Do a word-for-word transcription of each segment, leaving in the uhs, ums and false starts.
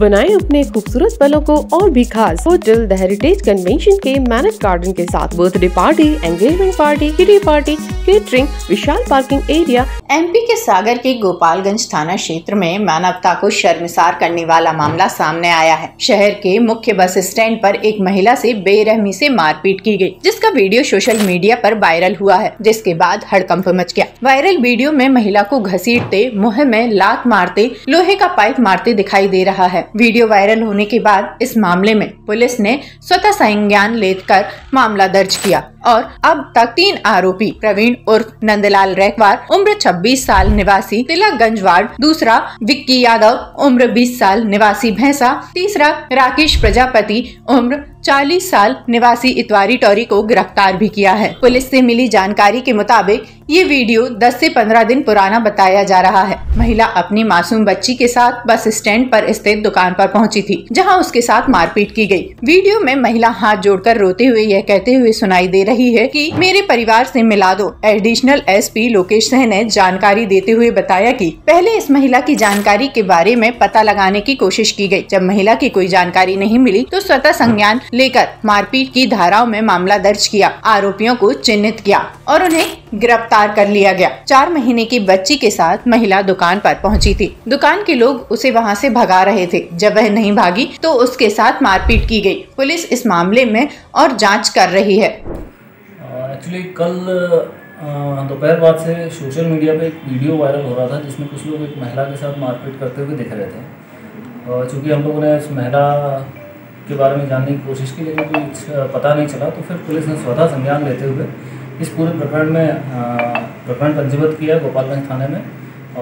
बनाएं अपने खूबसूरत पलों को और भी खास। होटल द हेरिटेज कन्वेंशन के मैरिज गार्डन के साथ birthday party, engagement party, kitty party, catering, विशाल पार्किंग एरिया। एमपी के सागर के गोपालगंज थाना क्षेत्र में मानवता को शर्मसार करने वाला मामला सामने आया है। शहर के मुख्य बस स्टैंड पर एक महिला से बेरहमी से मारपीट की गई, जिसका वीडियो सोशल मीडिया पर वायरल हुआ है, जिसके बाद हड़कंप मच गया। वायरल वीडियो में महिला को घसीटते, मुँह में लात मारते, लोहे का पाइप मारते दिखाई दे रहा है। वीडियो वायरल होने के बाद इस मामले में पुलिस ने स्वतः संज्ञान लेकर मामला दर्ज किया और अब तक तीन आरोपी प्रवीण उर्फ नंदलाल रैकवार उम्र छब्बीस साल निवासी तिलकगंज वार्ड, दूसरा विक्की यादव उम्र बीस साल निवासी भैंसा, तीसरा राकेश प्रजापति उम्र चालीस साल निवासी इतवारी टोरी को गिरफ्तार भी किया है। पुलिस से मिली जानकारी के मुताबिक ये वीडियो दस से पंद्रह दिन पुराना बताया जा रहा है। महिला अपनी मासूम बच्ची के साथ बस स्टैंड पर स्थित दुकान पर पहुंची थी, जहां उसके साथ मारपीट की गई। वीडियो में महिला हाथ जोड़कर रोते हुए यह कहते हुए सुनाई दे रही है कि मेरे परिवार से मिला दो। एडिशनल एसपी लोकेश सिंह ने जानकारी देते हुए बताया कि पहले इस महिला की जानकारी के बारे में पता लगाने की कोशिश की गयी। जब महिला की कोई जानकारी नहीं मिली तो स्वतः संज्ञान लेकर मारपीट की धाराओं में मामला दर्ज किया, आरोपियों को चिन्हित किया और उन्हें गिरफ्तार कर लिया गया। चार महीने की बच्ची के साथ महिला दुकान पर पहुंची थी। दुकान के लोग उसे वहां से भगा रहे थे। जब वह नहीं भागी तो उसके साथ मारपीट की गई। पुलिस इस मामले में और जांच कर रही है। एक्चुअली कल दोपहर बाद से सोशल मीडिया पे एक वीडियो वायरल हो रहा था, जिसमें कुछ लोग एक महिला के साथ मारपीट करते हुए दिख रहे थे। और चूँकि हम लोगों ने इस महिला के बारे में जानने की कोशिश की, लेकिन कुछ पता नहीं चला, तो फिर पुलिस ने स्वतः संज्ञान लेते हुए इस पूरे प्रकरण में प्रकरण पंजीबद्ध किया गोपालगंज थाने में।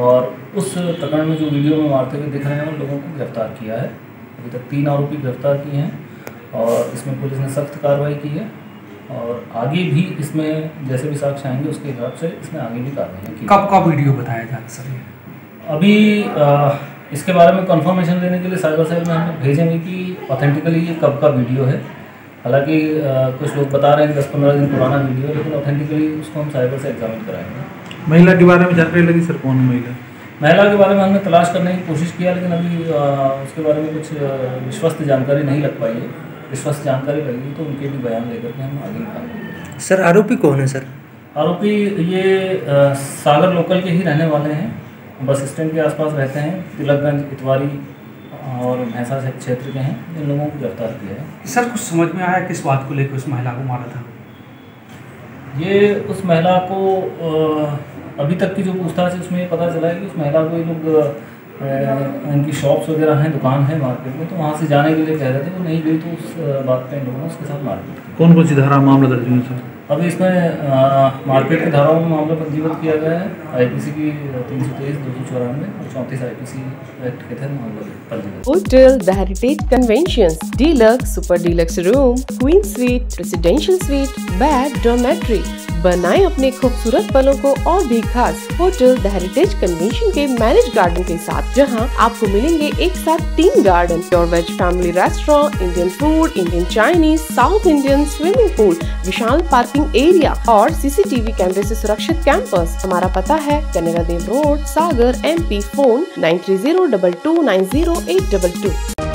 और उस प्रकरण में जो वीडियो में मारते हुए दिख रहे हैं उन लोगों को गिरफ्तार किया है। अभी तक तीन आरोपी गिरफ्तार किए हैं और इसमें पुलिस ने सख्त कार्रवाई की है और आगे भी इसमें जैसे भी साक्ष्य आएंगे उसके हिसाब से इसमें आगे भी कार्रवाई की। कब का वीडियो बताया जाए सर? अभी आ, इसके बारे में कंफर्मेशन देने के लिए साइबर सेल में हम भेजेंगे कि ऑथेंटिकली ये कब का वीडियो है। हालांकि कुछ लोग बता रहे हैं दस पंद्रह दिन पुराना वीडियो है, लेकिन ऑथेंटिकली उसको हम साइबर से एग्जामिन कराएंगे। महिला के बारे में जानकारी लगी सर? कौन महिला? महिला के बारे में हमने तलाश करने की कोशिश किया, लेकिन अभी उसके बारे में कुछ विश्वस्त जानकारी नहीं लग पाई है। विश्वस्त जानकारी लगेगी तो उनके भी बयान लेकर के हम आगे निकालेंगे। सर आरोपी कौन है सर? आरोपी ये सागर लोकल के ही रहने वाले हैं, बस स्टैंड के आसपास रहते हैं, तिलकगंज, इतवारी और भैंसा क्षेत्र के हैं। इन लोगों को गिरफ्तार किया है। सर कुछ समझ में आया किस बात को लेकर उस महिला को मारा था? ये उस महिला को अभी तक की जो पूछताछ है उसमें पता चला है कि उस महिला को ये लोग इनकी शॉप्स वगैरह हैं, दुकान है मार्केट में, तो वहाँ से जाने के लिए कह रहे थे, वो नहीं गई तो उस बात पर इन लोगों ने उसके साथ मारपीट की। कौन कौन सी धारा मामला दर्ज हुआ सर? अभी इसमें मारपीट की धाराओं में मामला पंजीबद्ध किया गया है। आईपीसी की तीन सौ तेईस दो सौ चौरानवे और चौंतीस आईपीसी एक्ट के तहत मामला पंजीबद्ध। Hotel the heritage convention, deluxe super deluxe room, queen suite, residential suite, bed dormitory, बनाएं अपने खूबसूरत पलों को और भी खास। होटल द हेरिटेज कन्वेंशन के मैरिज गार्डन के साथ, जहां आपको मिलेंगे एक साथ तीन garden, pure veg family restaurant, Indian food, Indian Chinese, South Indian, swimming pool, विशाल पार्किंग एरिया और सीसीटीवी कैमरे से सुरक्षित कैंपस। हमारा पता है Kanera Dev road, Sagar, MP. Phone nine three zero double two nine zero eight double to.